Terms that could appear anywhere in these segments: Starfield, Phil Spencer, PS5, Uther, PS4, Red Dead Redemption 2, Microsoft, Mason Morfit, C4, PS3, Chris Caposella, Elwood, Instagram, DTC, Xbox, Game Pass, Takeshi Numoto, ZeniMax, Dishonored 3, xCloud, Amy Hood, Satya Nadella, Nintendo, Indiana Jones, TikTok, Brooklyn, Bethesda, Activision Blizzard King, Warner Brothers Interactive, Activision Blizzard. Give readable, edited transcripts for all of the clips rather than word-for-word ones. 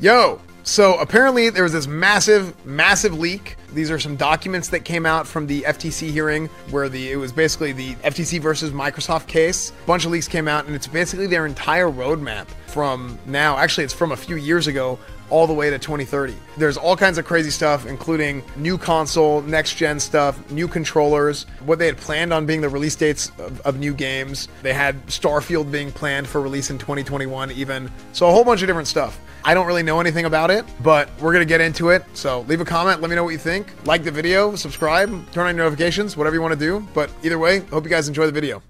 Yo! So apparently there was this massive leak. These are some documents that came out from the FTC hearing where it was basically the FTC versus Microsoft case. A bunch of leaks came out, and it's basically their entire roadmap from now. Actually, it's from a few years ago all the way to 2030. There's all kinds of crazy stuff, including new console, next gen stuff, new controllers, what they had planned on being the release dates of new games. They had Starfield being planned for release in 2021 even. So a whole bunch of different stuff. I don't really know anything about it, but we're gonna get into it. So leave a comment, let me know what you think. Like the video, subscribe, turn on your notifications, whatever you wanna do. But either way, hope you guys enjoy the video.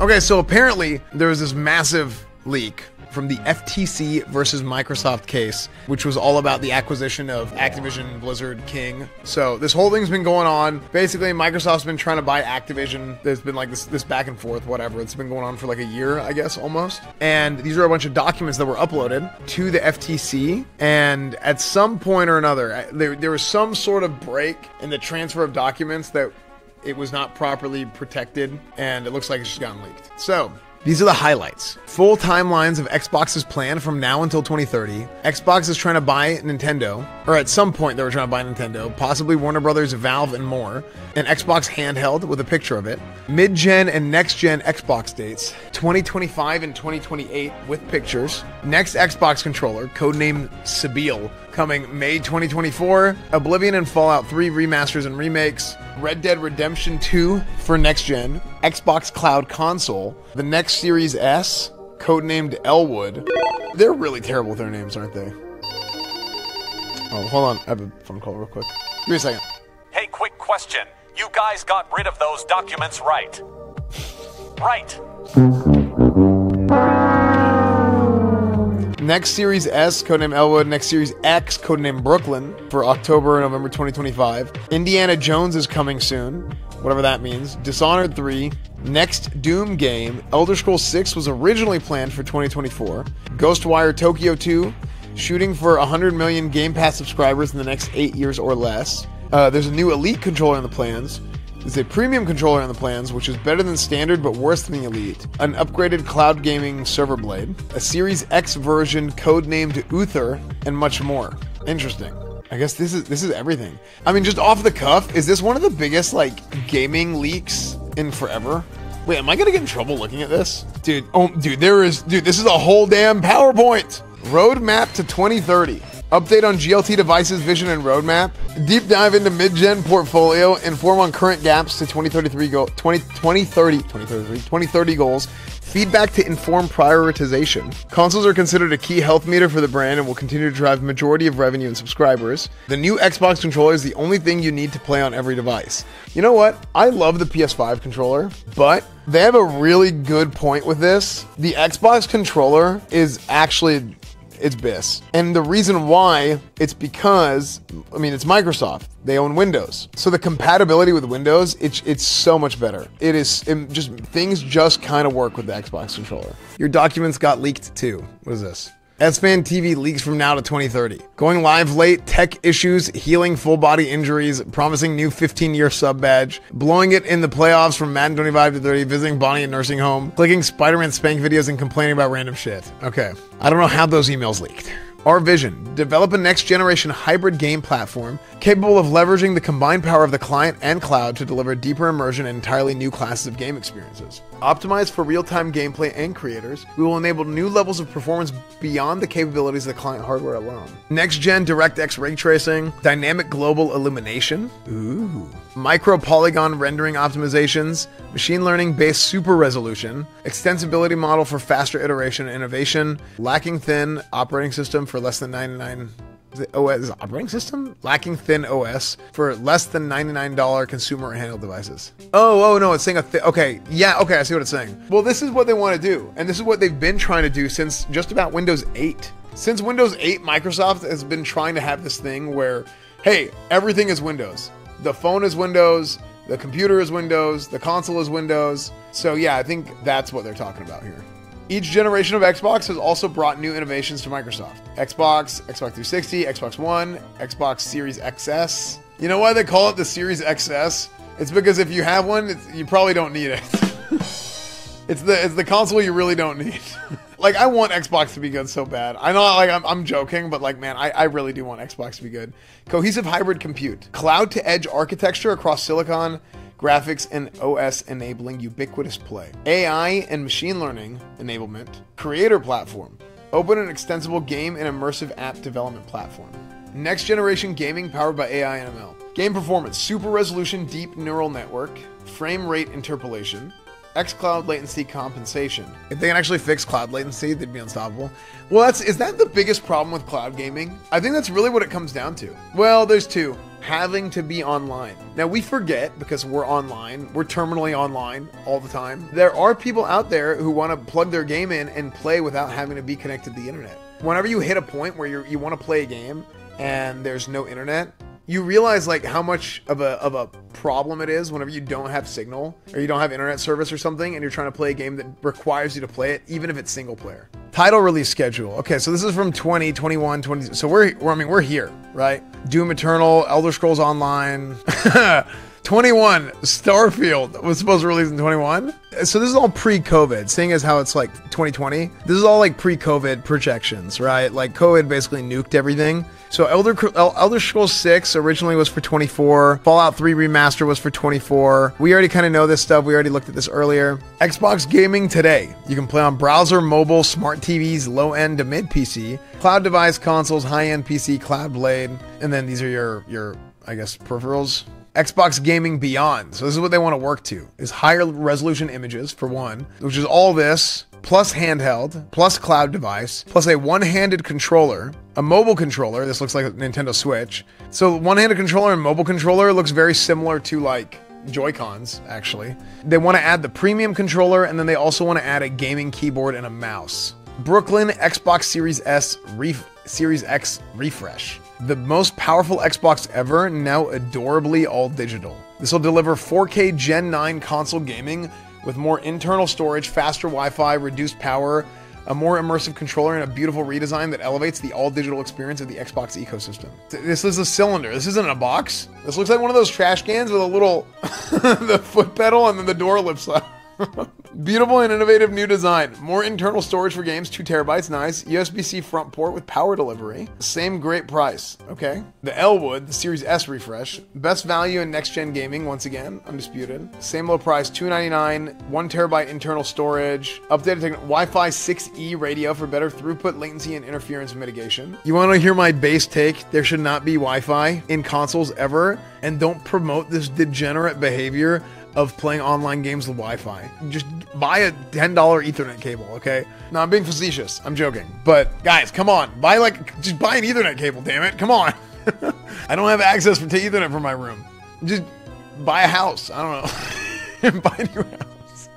Okay, so apparently there was this massive leak from the FTC versus Microsoft case, which was all about the acquisition of Activision Blizzard King. So this whole thing's been going on. Basically, Microsoft's been trying to buy Activision. There's been like this back and forth, whatever. It's been going on for like a year, I guess, almost. And these are a bunch of documents that were uploaded to the FTC. And at some point or another, there was some sort of break in the transfer of documents that it was not properly protected. And it looks like it's just gotten leaked. So these are the highlights. Full timelines of Xbox's plan from now until 2030. Xbox is trying to buy Nintendo, or at some point they were trying to buy Nintendo, possibly Warner Brothers, Valve, and more. An Xbox handheld with a picture of it. Mid-gen and next-gen Xbox dates, 2025 and 2028 with pictures. Next Xbox controller, codenamed Sebile, coming May 2024. Oblivion and Fallout 3 remasters and remakes. Red Dead Redemption 2 for next-gen. Xbox Cloud console. The next Series S, codenamed Elwood. They're really terrible with their names, aren't they? Oh, hold on. I have a phone call real quick. Give me a second. Hey, quick question. You guys got rid of those documents, right? Right. Next Series S, codenamed Elwood. Next Series X, codenamed Brooklyn, for October and November 2025. Indiana Jones is coming soon, whatever that means. Dishonored 3. Next Doom game. Elder Scrolls 6 was originally planned for 2024. Ghostwire Tokyo 2, shooting for 100 million Game Pass subscribers in the next 8 years or less. There's a new Elite controller in the plans. There's a premium controller in the plans, which is better than standard but worse than the Elite. An upgraded cloud gaming server blade. A Series X version codenamed Uther, and much more. Interesting. I guess this is everything. I mean, just off the cuff, is this one of the biggest, like, gaming leaks in forever? Wait, am I gonna get in trouble looking at this? Dude, oh, dude, this is a whole damn PowerPoint! Roadmap to 2030. Update on GLT devices, vision, and roadmap. Deep dive into mid-gen portfolio. Inform on current gaps to 2030 goals. Feedback to inform prioritization. Consoles are considered a key health meter for the brand and will continue to drive majority of revenue and subscribers. The new Xbox controller is the only thing you need to play on every device. You know what? I love the PS5 controller, but they have a really good point with this. The Xbox controller is actually, it's BIS. And the reason why, it's because, I mean, it's Microsoft. They own Windows. So the compatibility with Windows, it's so much better. Things just kind of work with the Xbox controller. Your documents got leaked too. What is this? S-Fan TV leaks from now to 2030. Going live late, tech issues, healing full body injuries, promising new 15-year sub badge, blowing it in the playoffs from Madden 25 to 30, visiting Bonnie in nursing home, clicking Spider-Man spank videos and complaining about random shit. Okay, I don't know how those emails leaked. Our vision, develop a next-generation hybrid game platform capable of leveraging the combined power of the client and cloud to deliver deeper immersion and entirely new classes of game experiences. Optimized for real-time gameplay and creators, we will enable new levels of performance beyond the capabilities of the client hardware alone. Next-gen DirectX ray tracing, dynamic global illumination, ooh, micro-polygon rendering optimizations, machine learning-based super resolution, extensibility model for faster iteration and innovation, lacking thin operating system for less than 99 OS operating system? Lacking thin OS for less than $99 consumer handheld devices. Oh, no, it's saying okay, yeah, okay, I see what it's saying. Well, this is what they want to do, and this is what they've been trying to do since just about Windows 8. Since Windows 8, Microsoft has been trying to have this thing where, hey, everything is Windows. The phone is Windows, the computer is Windows, the console is Windows. So yeah, I think that's what they're talking about here. Each generation of Xbox has also brought new innovations to Microsoft. Xbox, Xbox 360, Xbox One, Xbox Series XS. You know why they call it the Series XS? It's because if you have one, you probably don't need it. It's the console you really don't need. Like, I want Xbox to be good so bad. I know, like, I'm joking, but, like, man, I really do want Xbox to be good. Cohesive hybrid compute. Cloud-to-edge architecture across silicon, graphics, and OS enabling ubiquitous play. AI and machine learning enablement. Creator platform. Open and extensible game and immersive app development platform. Next generation gaming powered by AI and ML. Game performance. Super resolution deep neural network. Frame rate interpolation. xCloud latency compensation. If they can actually fix cloud latency, they'd be unstoppable. Well, is that the biggest problem with cloud gaming? I think that's really what it comes down to. Well, there's two. Having to be online. Now, we forget, because we're online, we're terminally online all the time. There are people out there who want to plug their game in and play without having to be connected to the internet. Whenever you hit a point where you want to play a game and there's no internet, you realize, like, how much of a problem it is whenever you don't have signal or you don't have internet service or something, and you're trying to play a game that requires you to play it, even if it's single player. Title release schedule. Okay, so this is from 2021, 20. So we're here, right? Doom Eternal, Elder Scrolls Online. 21, Starfield was supposed to release in 21. So this is all pre-COVID, seeing as how it's like 2020. This is all like pre-COVID projections, right? Like COVID basically nuked everything. So Elder Scrolls 6 originally was for 24. Fallout 3 Remaster was for 24. We already kind of know this stuff. We already looked at this earlier. Xbox gaming today. You can play on browser, mobile, smart TVs, low-end to mid-PC, cloud device consoles, high-end PC, Cloud Blade. And then these are your I guess, peripherals. Xbox gaming beyond. So this is what they want to work to, is higher resolution images for one, which is all this, plus handheld, plus cloud device, plus a one-handed controller, a mobile controller. This looks like a Nintendo Switch. So one-handed controller and mobile controller looks very similar to like Joy-Cons, actually. They want to add the premium controller, and then they also want to add a gaming keyboard and a mouse. Brooklyn Xbox Series X refresh. The most powerful Xbox ever, now adorably all digital. This will deliver 4K Gen 9 console gaming with more internal storage, faster Wi-Fi, reduced power, a more immersive controller, and a beautiful redesign that elevates the all-digital experience of the Xbox ecosystem. This is a cylinder. This isn't a box. This looks like one of those trash cans with a little the foot pedal and then the door lifts up. Beautiful and innovative new design. More internal storage for games, 2 terabytes, nice. USB-C front port with power delivery. Same great price, okay. The Elwood, the Series S refresh. Best value in next-gen gaming, once again, undisputed. Same low price, $299, 1 terabyte internal storage. Updated Wi-Fi 6E radio for better throughput, latency, and interference mitigation. You wanna hear my base take? There should not be Wi-Fi in consoles ever, and don't promote this degenerate behavior of playing online games with Wi-Fi. Just buy a $10 Ethernet cable, okay? No, I'm being facetious, I'm joking. But guys, come on, just buy an Ethernet cable, damn it, come on. I don't have access to Ethernet for my room. Just buy a house, I don't know. Buy a new house.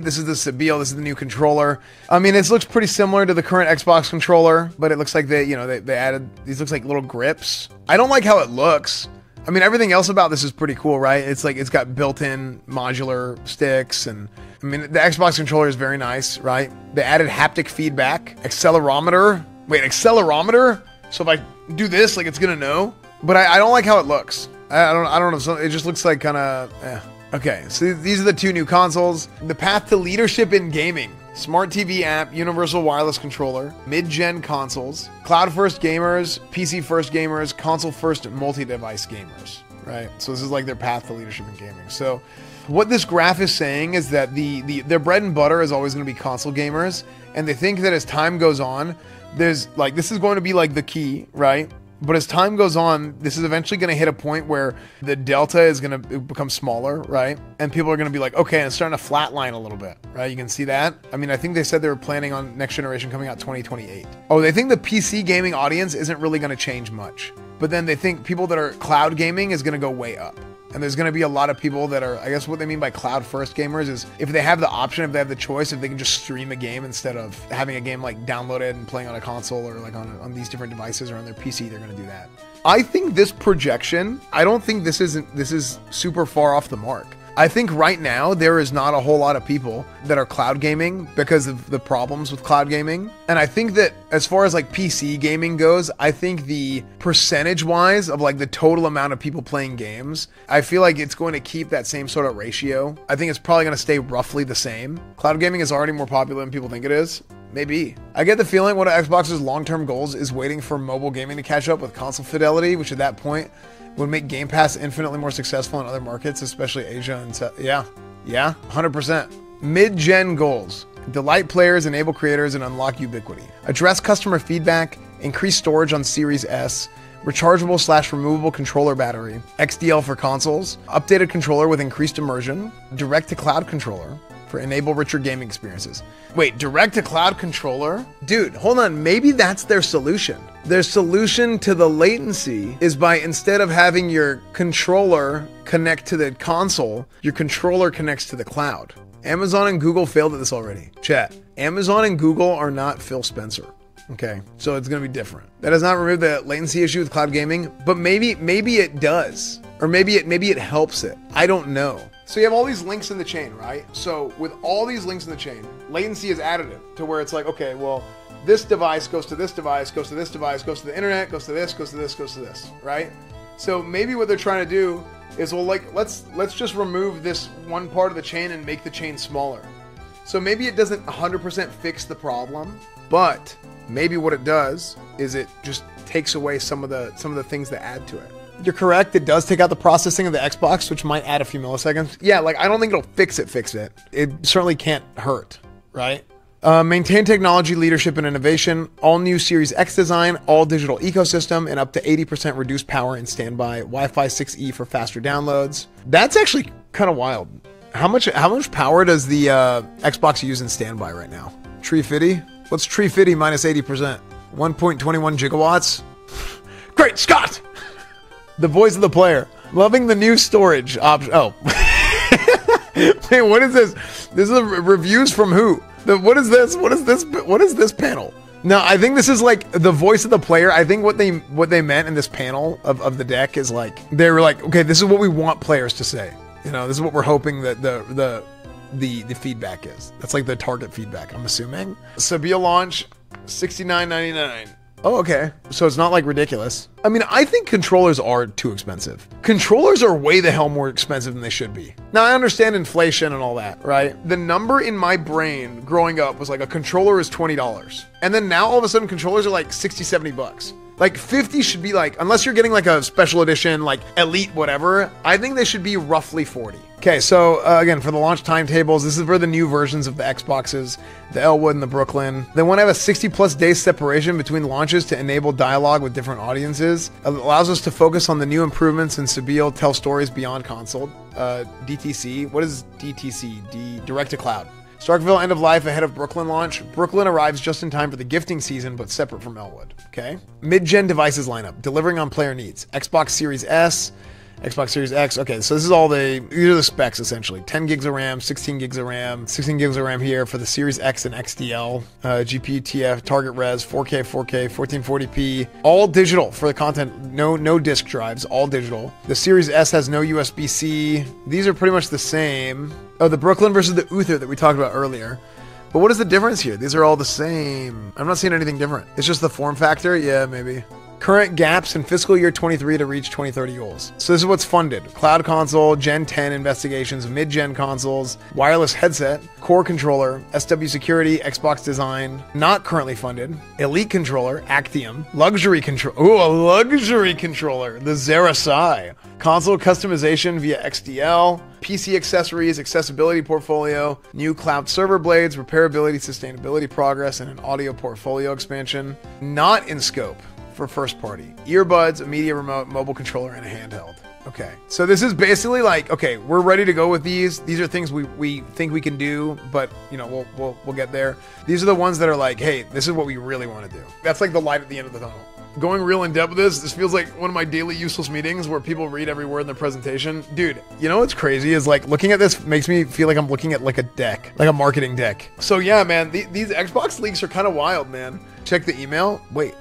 This is the Sebile, this is the new controller. I mean, this looks pretty similar to the current Xbox controller, but it looks like they added, these looks like little grips. I don't like how it looks. I mean, everything else about this is pretty cool, right? It's like, it's got built-in modular sticks, and I mean, the Xbox controller is very nice, right? They added haptic feedback, accelerometer. Wait, accelerometer? So if I do this, like, it's gonna know? But I don't like how it looks. I don't know, it just looks like kind of, eh. Okay, so these are the two new consoles. The path to leadership in gaming. Smart TV app, universal wireless controller, mid-gen consoles, cloud-first gamers, PC-first gamers, console-first multi-device gamers, right? So this is like their path to leadership in gaming. So what this graph is saying is that their bread and butter is always going to be console gamers, and they think that as time goes on, there's like, this is going to be like the key, right? But as time goes on, this is eventually going to hit a point where the delta is going to become smaller, right? And people are going to be like, okay, and it's starting to flatline a little bit, right? You can see that. I mean, I think they said they were planning on next generation coming out 2028. Oh, they think the PC gaming audience isn't really going to change much. But then they think people that are cloud gaming is going to go way up. And there's going to be a lot of people that are, I guess what they mean by cloud first gamers is if they have the option, if they have the choice, if they can just stream a game instead of having a game like downloaded and playing on a console or like on these different devices or on their PC, they're going to do that. I think this projection, I don't think this is super far off the mark. I think right now there is not a whole lot of people that are cloud gaming because of the problems with cloud gaming. And I think that as far as like PC gaming goes, I think the percentage wise of like the total amount of people playing games, I feel like it's going to keep that same sort of ratio. I think it's probably going to stay roughly the same. Cloud gaming is already more popular than people think it is. Maybe. I get the feeling one of Xbox's long-term goals is waiting for mobile gaming to catch up with console fidelity, which at that point would make Game Pass infinitely more successful in other markets, especially Asia and yeah, 100%. Mid-gen goals. Delight players, enable creators, and unlock ubiquity. Address customer feedback, increase storage on Series S, rechargeable / removable controller battery, XDL for consoles, updated controller with increased immersion, direct-to-cloud controller for enable richer gaming experiences. Wait, direct-to-cloud controller? Dude, hold on, maybe that's their solution. Their solution to the latency is by, instead of having your controller connect to the console, your controller connects to the cloud. Amazon and Google failed at this already. Chat, Amazon and Google are not Phil Spencer. Okay, so it's gonna be different. That does not remove the latency issue with cloud gaming, but maybe it does. Or maybe it helps it. I don't know. So you have all these links in the chain, right? So with all these links in the chain, latency is additive to where it's like, okay, well, this device goes to this device, goes to this device, goes to the internet, goes to this, goes to this, goes to this, right? So maybe what they're trying to do is, well, like, let's just remove this one part of the chain and make the chain smaller. So maybe it doesn't 100% fix the problem, but maybe what it does is it just takes away some of the things that add to it. You're correct, it does take out the processing of the Xbox, which might add a few milliseconds. Yeah, like, I don't think it'll fix it. It certainly can't hurt, right? Maintain technology leadership and innovation, all new Series X design, all digital ecosystem, and up to 80% reduced power and standby, Wi-Fi 6E for faster downloads. That's actually kind of wild. How much power does the Xbox use in standby right now? 350? What's 350 minus 80%? 1.21 gigawatts? Great Scott! The voice of the player. Loving the new storage option. Oh. Man, what is this? This is reviews from who? What is this? What is this? What is this panel? No, I think this is like the voice of the player. I think what they meant in this panel of the deck is like, they were like, okay, this is what we want players to say. You know, this is what we're hoping that the feedback is. That's like the target feedback, I'm assuming. Sebile launch, $69.99. Oh, okay. So it's not like ridiculous. I mean, I think controllers are too expensive. Controllers are way the hell more expensive than they should be. Now, I understand inflation and all that, right? The number in my brain growing up was like a controller is $20. And then now all of a sudden controllers are like 60, 70 bucks. Like 50 should be like, unless you're getting like a special edition, like elite, whatever, I think they should be roughly 40. Okay, so again, for the launch timetables, this is for the new versions of the Xboxes, the Elwood and the Brooklyn. They want to have a 60+ day separation between launches to enable dialogue with different audiences. It allows us to focus on the new improvements in Sebile, tell stories beyond console. DTC, what is DTC? Direct to cloud. Starkville end of life ahead of Brooklyn launch. Brooklyn arrives just in time for the gifting season, but separate from Elwood, okay? Mid-gen devices lineup, delivering on player needs. Xbox Series S, Xbox Series X. Okay, so this is all these are the specs essentially. 10 gigs of RAM, 16 gigs of RAM, 16 gigs of RAM here for the Series X and XDL. GPU TF, target res, 4K, 4K, 1440p. All digital for the content, no disk drives, all digital. The Series S has no USB-C. These are pretty much the same. Oh, the Brooklyn versus the Uther that we talked about earlier. But what is the difference here? These are all the same. I'm not seeing anything different. It's just the form factor? Yeah, maybe. Current gaps in fiscal year 23 to reach 2030 goals. So this is what's funded. Cloud console, Gen 10 investigations, mid-gen consoles, wireless headset, core controller, SW security, Xbox design, not currently funded, elite controller, Actium, luxury control, ooh, a luxury controller, the Xerosai, console customization via XDL, PC accessories, accessibility portfolio, new cloud server blades, repairability, sustainability progress, and an audio portfolio expansion, not in scope for first party. Earbuds, a media remote, mobile controller, and a handheld. Okay, so this is basically like, okay, we're ready to go with these. These are things we think we can do, but you know, we'll get there. These are the ones that are like, hey, this is what we really want to do. That's like the light at the end of the tunnel. Going real in depth with this feels like one of my daily useless meetings where people read every word in the presentation. Dude, you know what's crazy is like looking at this makes me feel like I'm looking at like a deck, like a marketing deck. So yeah, man, these Xbox leaks are kind of wild, man. Check the email. Wait.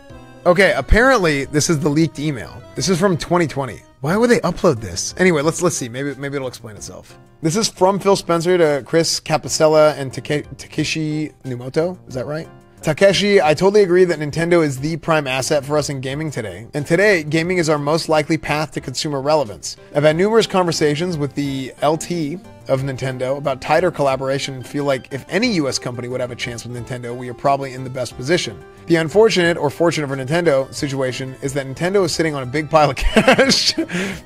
Okay, apparently this is the leaked email. This is from 2020. Why would they upload this? Anyway, let's see. Maybe it'll explain itself. This is from Phil Spencer to Chris Caposella and Takeshi Numoto. Is that right? Takeshi, I totally agree that Nintendo is the prime asset for us in gaming today. And today, gaming is our most likely path to consumer relevance. I've had numerous conversations with the LT of Nintendo about tighter collaboration and feel like if any US company would have a chance with Nintendo, we are probably in the best position. The unfortunate, or fortunate for Nintendo, situation is that Nintendo is sitting on a big pile of cash.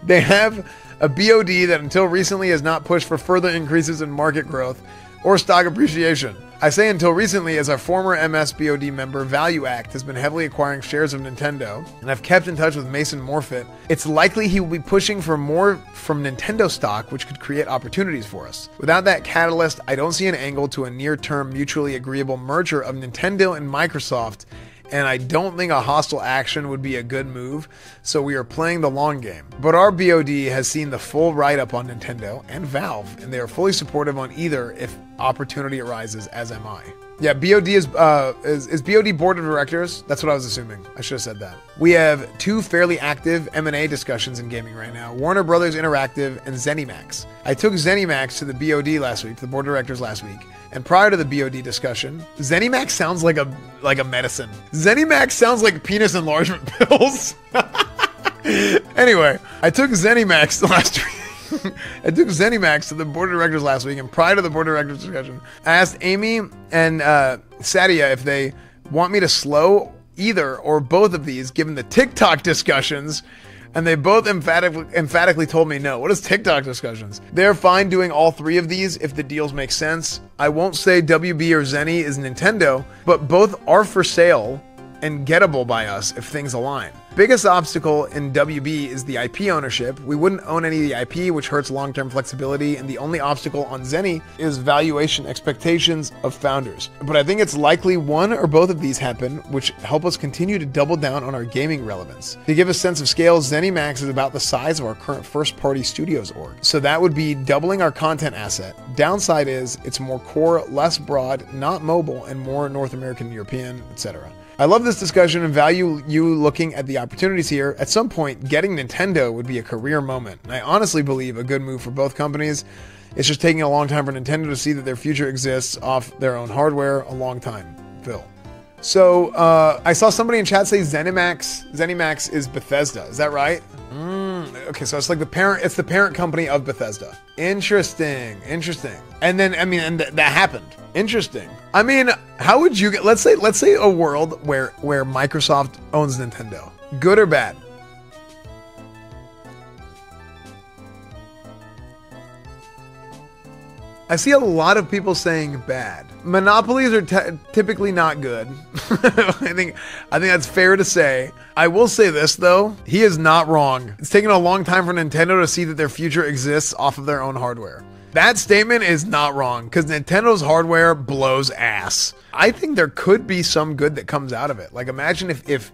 They have a BOD that until recently has not pushed for further increases in market growth or stock appreciation. I say until recently as our former MSBOD member ValueAct has been heavily acquiring shares of Nintendo, and I've kept in touch with Mason Morfit. It's likely he will be pushing for more from Nintendo stock, which could create opportunities for us. Without that catalyst, I don't see an angle to a near-term mutually agreeable merger of Nintendo and Microsoft, and I don't think a hostile action would be a good move, so we are playing the long game. But our BOD has seen the full write-up on Nintendo and Valve, and they are fully supportive on either if opportunity arises, as am I. Yeah, BOD is BOD board of directors. That's what I was assuming. I should have said that. We have two fairly active M&A discussions in gaming right now, Warner Brothers Interactive and ZeniMax. I took ZeniMax to the BOD last week, to the board of directors last week, and prior to the BOD discussion, ZeniMax sounds like a medicine. ZeniMax sounds like penis enlargement pills. Anyway, I took ZeniMax last week. I took ZeniMax to the board of directors last week, and prior to the board of directors discussion, I asked Amy and Sadia if they want me to slow either or both of these, given the TikTok discussions, and they both emphatically told me no. What is TikTok discussions? They're fine doing all three of these if the deals make sense. I won't say WB or Zeni is Nintendo, but both are for sale and gettable by us if things align. Biggest obstacle in WB is the IP ownership. We wouldn't own any of the IP, which hurts long-term flexibility, and the only obstacle on Zeni is valuation expectations of founders. But I think it's likely one or both of these happen, which help us continue to double down on our gaming relevance. To give a sense of scale, ZeniMax is about the size of our current first-party studios org, so that would be doubling our content asset. Downside is it's more core, less broad, not mobile, and more North American, European, etc. I love this discussion and value you looking at the opportunities here. At some point, getting Nintendo would be a career moment, and I honestly believe a good move for both companies. It's just taking a long time for Nintendo to see that their future exists off their own hardware. A long time, Phil. So, I saw somebody in chat say ZeniMax is Bethesda. Is that right? Okay, so it's like it's the parent company of Bethesda. Interesting. And then, I mean, and that happened. Interesting. I mean, how would you get, let's say a world where Microsoft owns Nintendo. Good or bad? I see a lot of people saying bad. Monopolies are typically not good. I think that's fair to say. I will say this though, he is not wrong. It's taken a long time for Nintendo to see that their future exists off of their own hardware. That statement is not wrong, because Nintendo's hardware blows ass. I think there could be some good that comes out of it. Like, imagine if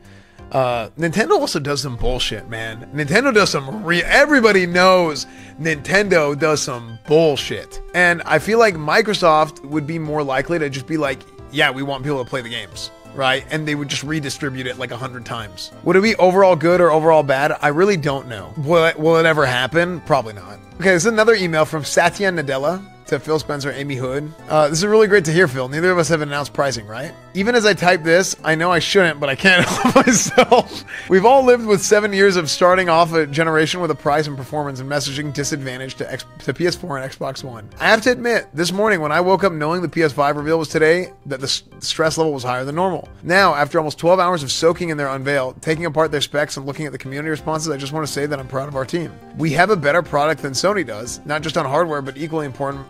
Nintendo also does some bullshit, man. Nintendo does some everybody knows Nintendo does some bullshit. And I feel like Microsoft would be more likely to just be like, yeah, we want people to play the games, right? And they would just redistribute it like 100 times. Would it be overall good or overall bad? I really don't know. Will it ever happen? Probably not. Okay, this is another email from Satya Nadella to Phil Spencer, Amy Hood. This is really great to hear, Phil. Neither of us have announced pricing, right? Even as I type this, I know I shouldn't, but I can't help myself. We've all lived with 7 years of starting off a generation with a price and performance and messaging disadvantage to PS4 and Xbox One. I have to admit, this morning when I woke up knowing the PS5 reveal was today, that the stress level was higher than normal. Now, after almost 12 hours of soaking in their unveil, taking apart their specs and looking at the community responses, I just want to say that I'm proud of our team. We have a better product than Sony does, not just on hardware, but equally important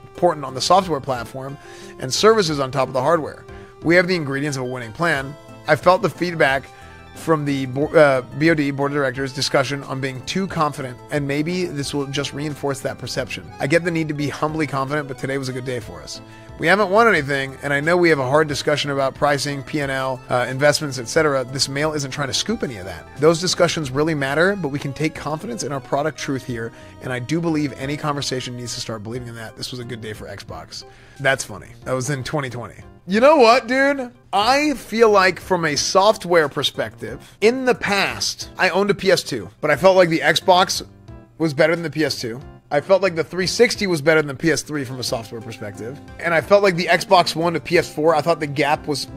on the software platform and services on top of the hardware. We have the ingredients of a winning plan. I felt the feedback from the BOD, board of directors, discussion on being too confident, and maybe this will just reinforce that perception. I get the need to be humbly confident, but today was a good day for us. We haven't won anything, and I know we have a hard discussion about pricing, P&L, investments, etc. This mail isn't trying to scoop any of that. Those discussions really matter, but we can take confidence in our product truth here, and I do believe any conversation needs to start believing in that. This was a good day for Xbox. That's funny. That was in 2020. You know what, dude? I feel like from a software perspective, in the past, I owned a PS2, but I felt like the Xbox was better than the PS2. I felt like the 360 was better than the PS3 from a software perspective. And I felt like the Xbox One to PS4, I thought the gap was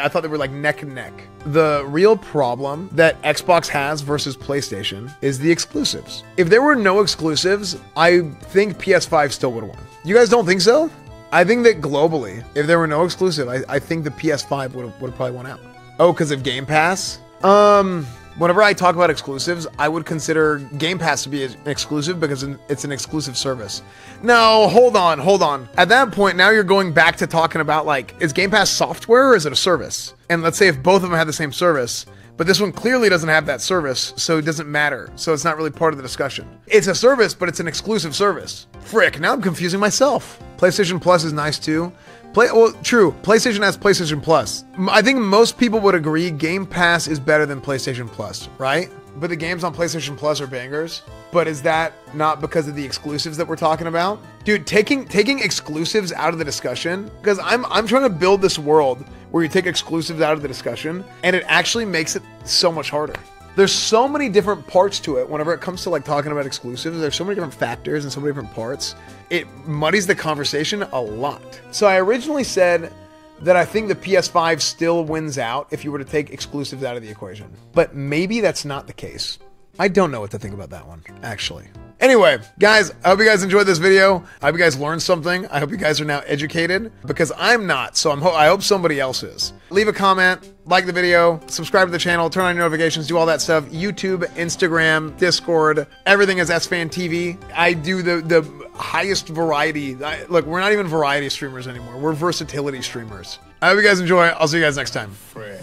I thought they were like neck and neck. The real problem that Xbox has versus PlayStation is the exclusives. If there were no exclusives, I think PS5 still would have won. You guys don't think so? I think that globally, if there were no exclusive, I think the PS5 would have probably won out. Oh, because of Game Pass? Whenever I talk about exclusives, I would consider Game Pass to be an exclusive because it's an exclusive service. No, hold on. At that point, now you're going back to talking about, like, is Game Pass software or is it a service? And let's say if both of them had the same service, but this one clearly doesn't have that service, so it doesn't matter. So it's not really part of the discussion. It's a service, but it's an exclusive service. Frick, now I'm confusing myself. PlayStation Plus is nice too. Well, true, PlayStation has PlayStation Plus. I think most people would agree Game Pass is better than PlayStation Plus, right? But the games on PlayStation Plus are bangers. But is that not because of the exclusives that we're talking about? Dude, taking exclusives out of the discussion, because I'm trying to build this world where you take exclusives out of the discussion, and it actually makes it so much harder. There's so many different parts to it whenever it comes to like talking about exclusives. There's so many different factors and so many different parts. It muddies the conversation a lot. So I originally said that I think the PS5 still wins out if you were to take exclusives out of the equation. But maybe that's not the case. I don't know what to think about that one, actually. Anyway, guys, I hope you guys enjoyed this video. I hope you guys learned something. I hope you guys are now educated, because I'm not, so I hope somebody else is. Leave a comment, like the video, subscribe to the channel, turn on your notifications, do all that stuff. YouTube, Instagram, Discord, everything is S-Fan TV. I do the highest variety. Look, we're not even variety streamers anymore. We're versatility streamers. I hope you guys enjoy. I'll see you guys next time.